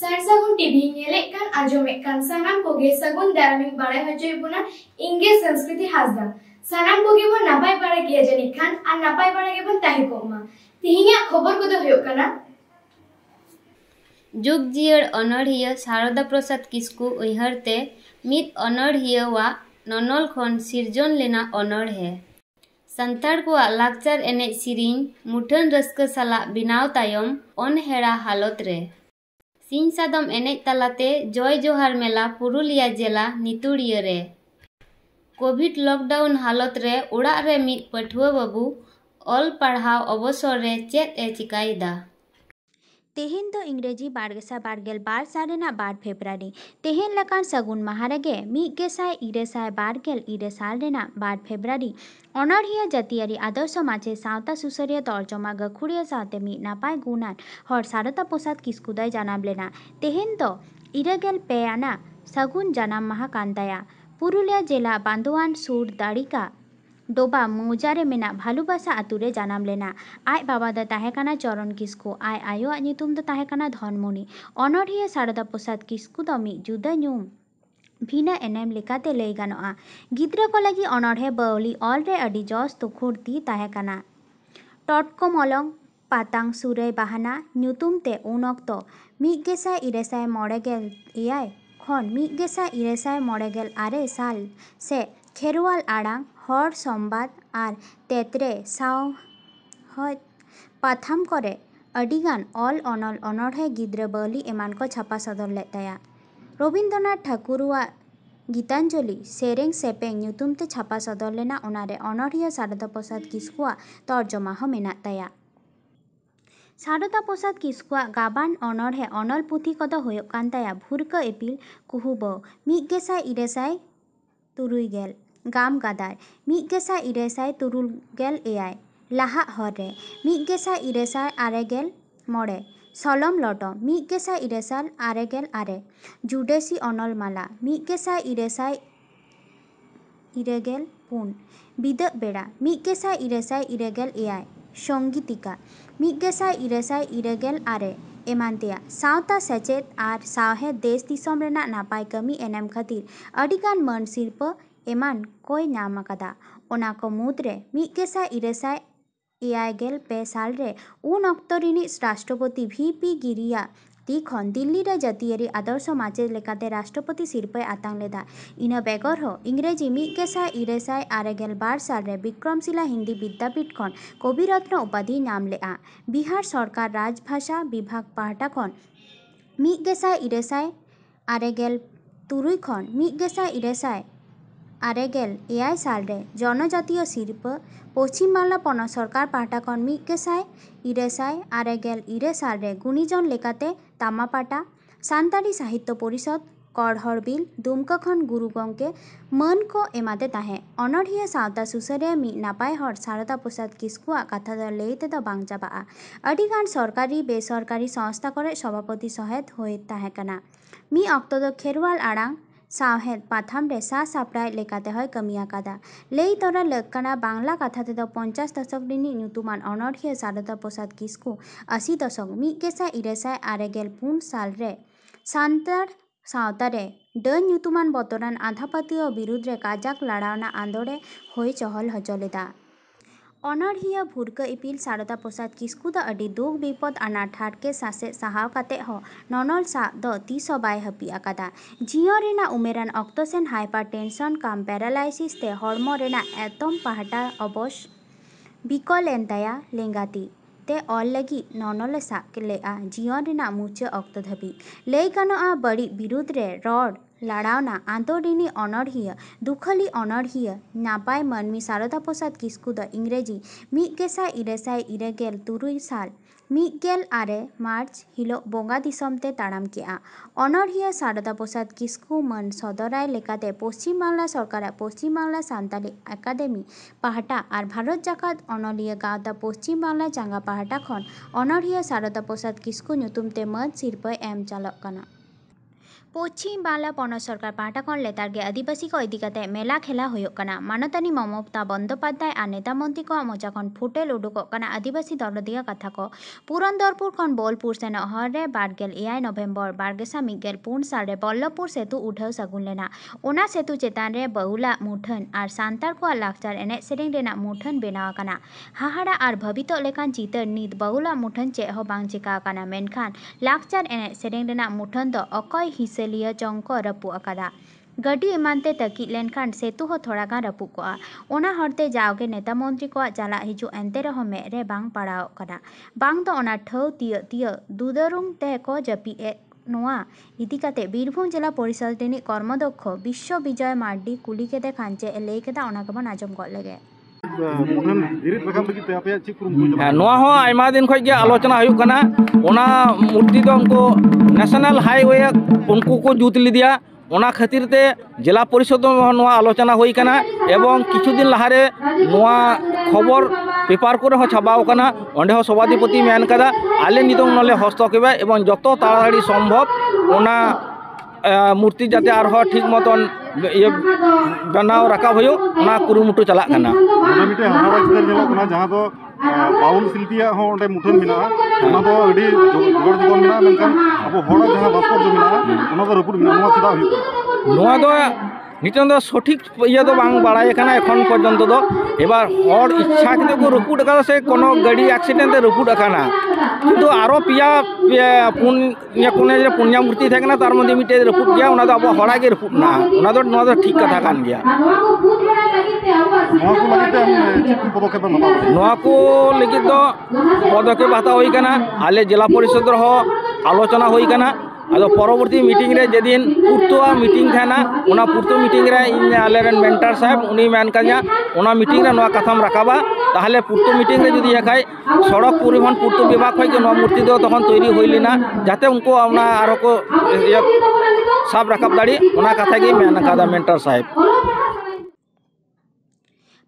Sir सगुन TV नेलेक कान आजमेक कान सानाम कोगे सगुन दारामिक बारे हजोय बुना इंगे संस्कृति हासदा सानाम कोगे बो नापाय बारे गिया जनि खान आ नापाय बारे गे बन ताहि कोमा तिहिंया खबर कोदो होयक काना जुग जियर अनरहिया सारदा प्रसाद किस्कु उयहरते मित अनरहिया वा ननल खन सिरजन लेना अनर है संतार को लाक्चर एने सिरिंग मुठन रस्क सला बिनाव तायम अनहेरा हालत रे सिंह सादम एने तलाते जय जोहार मेला पुरुलिया जिला नितुड़िया रे कोविड लॉकडाउन हालत रे उड़ा रे मित पठुआ बाबू ऑल पढ़ाव अवसर रे चेत ए चिकाईदा तेहेन दो इंग्रेजी बारगेसा बारगेल बार सारेना 12 फेब्रुआरी तेहेन लकान सगुन महारगे मीगेसाय इरेसाय बारगेल इरे सालरेना 12 फेब्रुआरी अनरहिया जातियारी आदर्श माझे सावता सुसरिया तर्जमा गखुड़िया साथे मी नापाय गुणान हर सारदा प्रसाद किस्कु दय जानाब लेना तेहेन दो 23 आना सगुन जनाम महा कांताया पुरुलिया जिला बांदोआन सुर दाड़िका डोबा मौजारे मेना भालुबासा आतुरे जानाम लेना आय बाबा दा ताहेकाना चरण किस्कु आय आयोआग नितुम दा ताहेकाना धनमणि अनरहिया सारदा प्रसाद किस्कु दा मी जुदा नुम भिना एनेम लेकाते लय गानोआ गिद्रा को लागी अनरहे बाउली अलरे अडी जस तुखुरती ताहेकाना टटको मलंग पातांग सुरे बहाना नितुम ते उन अक्तो 1995 खन 1992 साल से खेरवाल आड़ांग हर संबाद और तेतरे साव हय पाथाम करे अडिगान ऑल अनल अनरहे गिद्रा बाउली एमान को छापा सदर लेद ताया रवींद्रनाथ ठाकुरवा गीतांजलि सेरेंग सेपेंग नुतुम ते छापा सदर लेना ओनारे अनरहिया सारदा प्रसाद किस्कुआ तर्जमा हो मेना ताया सारदा प्रसाद किस्कुआ गाबान अनरहे अनल पुथी कदो होयक कान ताया भुरक एपिल कुहुब 1993 गाम गादार 1978 लाहा हरे 1994 सलम लटम 1992 जुडेसी अनल माला 1995 बिदा बेड़ा 1995 संगीतिका 1992 एमानतिया सावता सेचेद आर सावहे देश दिसम रेना नापाय कमी एनेम खातिर अडिगान मन शिल्प एमान कोई नाम कदा ओना को मुद्रे 1995 साल रे उन अक्तो रिनी राष्ट्रपति VP गिरिया ती खन दिल्ली रे जातियारी आदर्श माचे लेकाते राष्ट्रपति शिल्पे आतांग लेदा इन बेगर हो इंग्रेजी 1992 साल रे विक्रमशिला हिंदी विद्यापीठ खन कविरत्न उपाधि नाम लेआ बिहार सरकार राजभाषा विभाग पाहटा खन 1993 खन 1995 साल रे जनजातीय शिल्प पश्चिम बांगला पन सरकार पाहटा खन 1993 साल रे गुणीजन लेकाते तामापाटा सान्ताली साहित्य परिषद करहरबिल दुमका खन गुरु गंके मन को एमाते ताहे अनरहिया सावता सुसरिया मी नापाय हर सारदा प्रसाद किस्कुआ कथा दर लैते दो बांग जाबाआ अडिगान सरकारी बेसरकारी संस्था करे सभापति सहेत होय ताहे कना मी अक्तो दो खेरवाल आड़ांग सावहेद पाथाम रे सा सापड़ाय लेकाते हय कमिया कादा लेई तोरा लकना बांग्ला कथा ते दो 50 दशक रिनी नुतुमान अनरहिया सारदा प्रसाद किस्कु 80 दशक 1995 साल रे सांतार सावतारे डन नुतुमान बतरान आधापति और विरुद्ध रे काजाक लड़ावना आंदोड़े होय चहल हजलेदा अनरहिया भुरक इपिल सारदा प्रसाद किस्कु दा अडी दुख विपद आना ठाट के सासे साहाव काते हो ननल सा दो 300 बाय हपी आकादा जियो रेना उमेरान अक्तो सेन हाइपरटेंशन काम पैरालाइसिस ते हॉर्मोन रेना एतम पहाटा अबोश बिकल एंताया लेंगाती ते और लगी ननल सा ले आ जियो रेना मुचे अक्तो धबी लेई कानो आ बड़ी विरुद्ध रे रड लड़ावना आंतोडिनी अनरहिया दुखली अनरहिया नापाय मनमी सारदा प्रसाद किस्कु द इंग्रेजी 1993 साल 18 मार्च हिलो बोंगा दिसम ते ताड़ाम किया अनरहिया सारदा प्रसाद किस्कु मन सदराय लेकाते पश्चिम बांगला सरकार पश्चिम बांगला सान्ताली एकाडेमी पाहटा और भारत जाकात अनलिया गावदा पश्चिम बांगला चांगा पाहटा खन अनरहिया सारदा प्रसाद किस्कु नुतुम ते मन शिल्प एम चालक कना पश्चिम बांगला पनत सरकार पाहटा खन लेतारगे आदिवासी को इदी काते मेला खेला होयोग कना। मानतानी ममता बंदोपाध्याय और नेता मंत्री को मोजा खन फुटेल उडुकोग कना आदिवासी दरदिया कथा को। पुरंदरपुर खन बोलपुर सेनोग हर रे 22 नवेम्बर 2015 साल रे बल्लभपुर सेतु उठाव सागुन लेना। ओना सेतु चेतान रे बहुला मुठन और सान्तार कोआग लाकचार एनेज सेरेंग रेना मुठन बेनाव कना। हाहाड़ा और भबितोग लेकान चितर नित बहुला मुठन चेद हों बांग चेका कना, मेनखान लाकचार एनेज सेरेंग रेना मुठन दो अकय हिसालिया चंग को रपुग आकादा। गाड़ी एमानते तकिद लेनखान सेतु हो थोड़ा गान रपुग कोआ। ओना हरते जाओगे नेता मंत्री को चला हिजू एनते रहो मेद रे बांग पड़ाव कना, बांग दो ओना ठौ तिय तिय दुदरुंग ते को जपी ए बीरभूम जिला परिषद रिनिज कर्मदक्ष विश्व विजय मार्डी कुली केदे खान चे लैय केदा ओना कोबन आजम गल लगे। आयमा दिन खन आलोचना हुयुग कना ओना मूर्ति दो उनको नेशनल हाईवे उनको को जुत लिदिया, ओना खातिर ते जिला परिषद नोआ आलोचना हुई कना एवं किछु दिन लहारे नोआ खबर पेपर को रह छाबाव कना। ओंडे हो सभाधिपति मेन कदा आले नितों नले हस्तक्षेप एवं जतो ताड़ाड़ी संभव ओना मूर्ति जाते आर हो ठीक मतन ये बनाव रखा हुयो ओना कुरुमुटु चला कना। मिटे हारा जिला कना जहां दो बाउल शिल्पिया हो ओंडे मुठन बिना ओना दो अडी जोड़ जोड़ बिना मेनका अब होड़ा जहां बसपर जो बिना ओना दो रपुर बिना चिदा हुयो नोआ दो नितन दो सठिक इया दो बांग बाड़ाय कना एखन पर्यंत दो। एबार हर इच्छा किते को रुपुट करा से कोनो गाड़ी एक्सीडेंट ते रुपुट कना, किंतु आरो पिया पुन या कोने जे पुण्य मूर्ति थेकना तार मध्ये मिटे रुपुट गया ओना दो अब हड़ा के रुपुट ना ओना दो ठीक कथा कान गया। नोआ को लेकिन दो पदके बाता होई कना आले जिला परिषद रहो आलोचना होई कना। अदो परवर्ती मीटिंग रे जेदिन पुर्तुआ मीटिंग थाना ओना पुर्तु मीटिंग रे इन आलेरन मेंटर साहेब उनी मान कन्या ओना मीटिंग रे नोआ कथाम रखाबा ताहले पुर्तु मीटिंग रे जदि एखाय सड़क परिवहन पुर्तु विभाग होय के नोआ मूर्ति दो तखन तैरी होइलिना जाते उनको ओना आरो को सब रखाब दाड़ी ओना कथा के मान कदा मेंटर साहेब।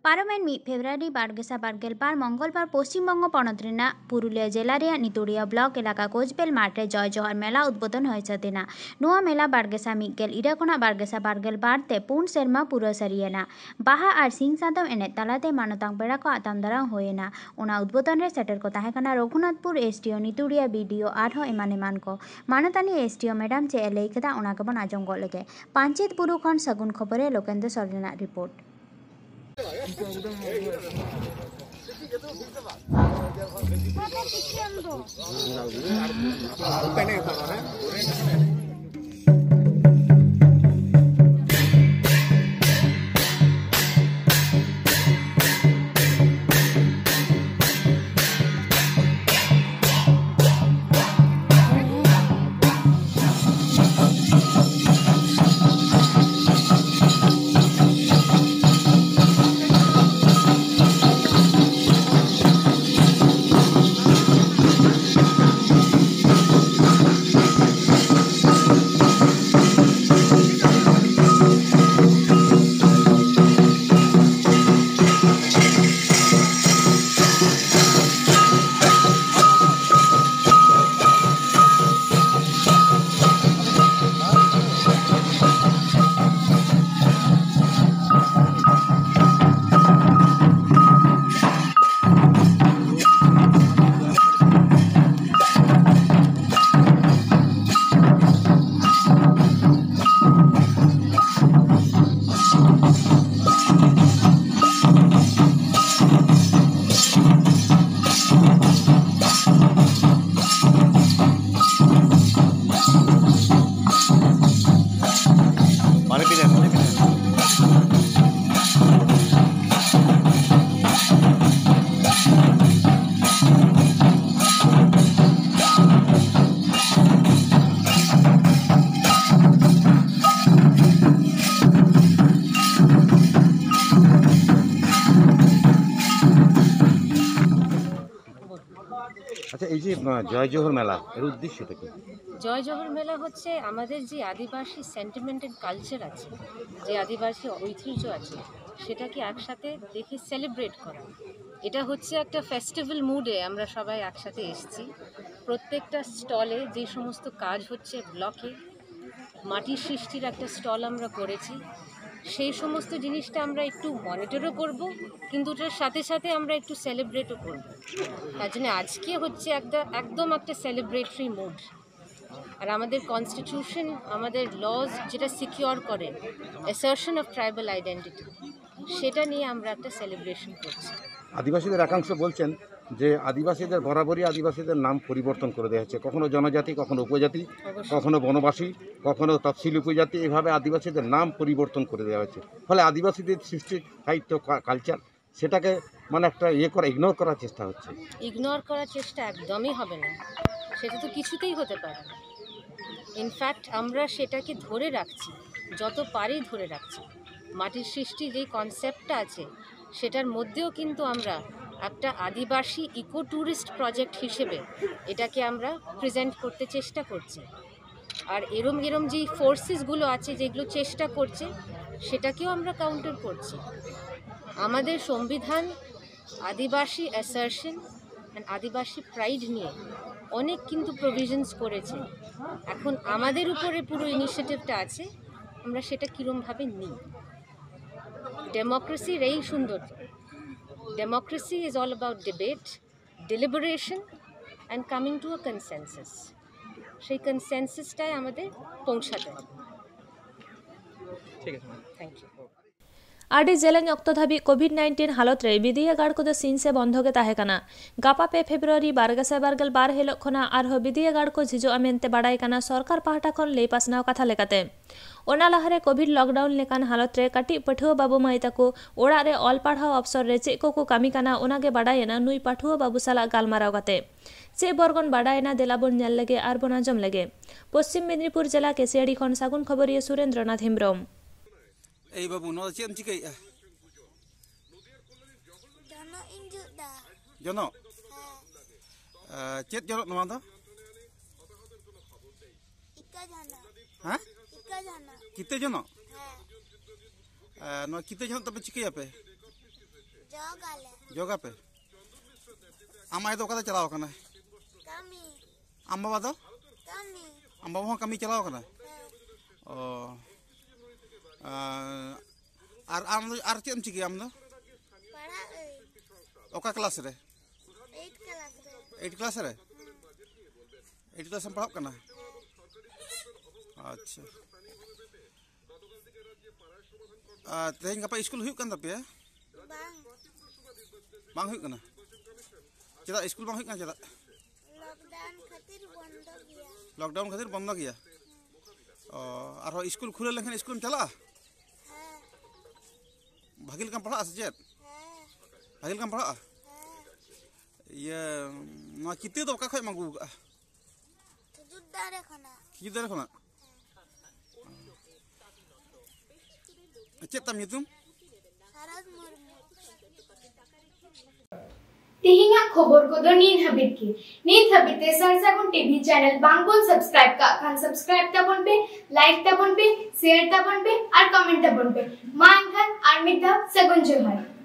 पारमेन 1 फेब्रुआरी 2012 मंगलवार पश्चिम बंग पनत रेना पुरुलिया जिला रे नितुड़िया ब्लॉक एलाका कोचबेल माठ रे जय जोहार मेला उद्बोधन होय छतेना। नोआ मेला 2012 खना 2012 ते पुन सेरमा पुरा सरियेना। बाहा आर सिंह सादम एने तालाते मानतांग बेड़ा को आताम दरा होयेना। ओना उद्बोधन रे सेटर को ताहे कना रघुनाथपुर एसडीओ नितुड़िया बीडीओ आर हो एमान को। मानतानी एसडीओ मैडम चे लैय केदा ओना कोबन आजम गो लगे। पांचेत पुरु खन सगुन खबरे लोकेंद्र सरेना रिपोर्ट। জয় জোহর মেলা এর উদ্দেশ্য কি? জয় জোহর মেলা হচ্ছে আমাদের যে আদিবাসী সেন্টিমেন্ট এন্ড কালচার আছে, যে আদিবাসী ঐতিহ্য আছে, সেটাকে একসাথে দেখে সেলিব্রেট করা। এটা হচ্ছে একটা ফেস্টিভ্যাল মুডে আমরা সবাই একসাথে এসেছি। প্রত্যেকটা স্টলে যে সমস্ত কাজ হচ্ছে ব্লকে মাটির সৃষ্টির একটা স্টল আমরা করেছি। সেই সমস্ত জিনিসটা আমরা একটু মনিটরও করব, কিন্তু ওটার সাথে সাথে আমরা একটু সেলিব্রেটও করব। তার জন্য আজকে হচ্ছে একদম একটা সেলিব্রেটরি মুড। আর আমাদের কনস্টিটিউশন, আমাদের লজ যেটা সিকিওর করে অ্যাসার্শন অফ ট্রাইবাল আইডেন্টিটি, সেটা নিয়ে আমরা একটা সেলিব্রেশন করছি। আদিবাসীদের একাংশ বলছেন যে আদিবাসীদের বরাবরই আদিবাসীদের নাম পরিবর্তন করে দেওয়া হচ্ছে, কখনো জনজাতি, কখনো উপজাতি, কখনো বনবাসী, কখনো তফসিলি উপজাতি, এভাবে আদিবাসীদের নাম পরিবর্তন করে দেওয়া হচ্ছে। ফলে আদিবাসীদের সৃষ্টি সাহিত্য কালচার সেটাকে মানে একটা ইগনোর করার চেষ্টা হচ্ছে। ইগনোর করার চেষ্টা একদমই হবে না, সেটা তো কিছুতেই হতে পারে না। ইনফ্যাক্ট আমরা সেটাকে ধরে রাখছি, যত পারি ধরে রাখছি। মাটির সৃষ্টি যেই কনসেপ্টটা আছে সেটার মধ্যেও কিন্তু আমরা একটা আদিবাসী ইকো ট্যুরিস্ট প্রজেক্ট হিসেবে এটাকে আমরা প্রেজেন্ট করতে চেষ্টা করছি। আর এরম যেই ফোর্সেসগুলো আছে যেগুলো চেষ্টা করছে, সেটাকেও আমরা কাউন্টার করছি। আমাদের সংবিধান আদিবাসী অ্যাসার্শন অ্যান্ড আদিবাসী প্রাইড নিয়ে অনেক কিন্তু প্রভিশনস করেছে। এখন আমাদের উপরে পুরো ইনিশিয়েটিভটা আছে, আমরা সেটা কীরমভাবে নিই। ডেমোক্রেসির এই সুন্দর, democracy is all about debate, deliberation and coming to a consensus. সেই কনসেনসাসটাই আমাদের পৌঁছাতে হবে। ঠিক আছে, থ্যাংক ইউ। आडे जेलंग अक्तो धाबी कोविड-19 हालत रे बिदिया गाड़ को द सीन से बंधो के ताहे कना गापा पे फेब्रुआरी 12 बारगल 12 हेलो खोना आर हो बिदिया गाड़ को झिजो अमेंते बड़ाई कना सरकार पाहटा खन ले पासनाव कथा लेकाते ओना लहारे कोविड लॉकडाउन लेकान हालत रे काटी पठुआ बाबू माई ताको ओड़ा रे ऑल पढ़ाव अवसर रे चेक को कामी कना ओना के बड़ायना नुई पठुआ बाबू साला गालमाराव कते चे बरगन बड़ायना देलाबन नेल लगे आर बना जम लगे। पश्चिम मेदिनीपुर जिला केसियाड़ी खन सागुन खबरिया सुरेंद्रनाथ हेम्ब्रम। ए बाबू नो चेम चिकैया जनो इंजुदा जनो चेत जनो नवा दा इका जाना किते जनो नो किते जनो तब चिकैया पे जोगाले जोगा पे आमाय तो कदा चलाव कना कामी अम्बाबा दो कामी अम्बाबा कामी चलाव कना ओ আর আর টিম চিকি আমনো পড়া ওকা ক্লাস রে 8 ক্লাস রে 8 ক্লাস পড়াও কেনা। আচ্ছা তেহেন গপা স্কুল হুক কান তাপে বাং হুক কেনা চেদা স্কুল বাং হুক কান চেদা লকডাউন খাতির বন্ধ গিয়া ও আর স্কুল খুলে লেখেন স্কুল চলা भागिल कम पढ़ा से भागिल कम पढ़ा ये ना किते तो का खय मांगू खिजुदारे खना अच्छा तम नितुम सारज मुर्मू तिहिंगा खबर को दो नीन हबिते सर सागुन टीवी चैनल बांगबोन सब्सक्राइब का खान सब्सक्राइब तबन पे लाइक तबन पे शेयर तबन पे और कमेंट तबन पे मान खान आर्मी दा सगुन जोहार।